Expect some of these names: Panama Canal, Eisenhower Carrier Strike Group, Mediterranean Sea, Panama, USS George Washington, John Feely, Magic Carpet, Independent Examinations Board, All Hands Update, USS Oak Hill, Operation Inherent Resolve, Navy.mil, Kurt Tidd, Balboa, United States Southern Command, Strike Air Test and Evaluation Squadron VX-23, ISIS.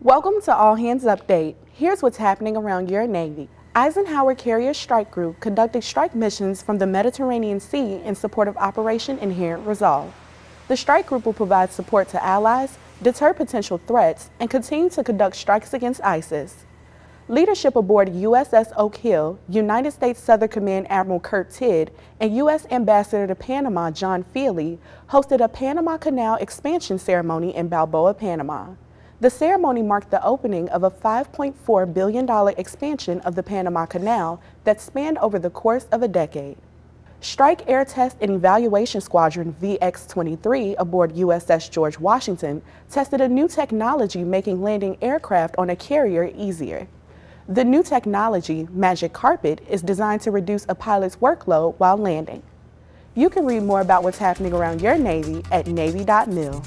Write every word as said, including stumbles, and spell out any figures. Welcome to All Hands Update. Here's what's happening around your Navy. Eisenhower Carrier Strike Group conducted strike missions from the Mediterranean Sea in support of Operation Inherent Resolve. The strike group will provide support to allies, deter potential threats, and continue to conduct strikes against ISIS. Leadership aboard U S S Oak Hill, United States Southern Command Admiral Kurt Tidd, and U S Ambassador to Panama John Feely hosted a Panama Canal expansion ceremony in Balboa, Panama. The ceremony marked the opening of a five point four billion dollars expansion of the Panama Canal that spanned over the course of a decade. Strike Air Test and Evaluation Squadron V X twenty-three aboard U S S George Washington tested a new technology making landing aircraft on a carrier easier. The new technology, Magic Carpet, is designed to reduce a pilot's workload while landing. You can read more about what's happening around your Navy at Navy dot mil.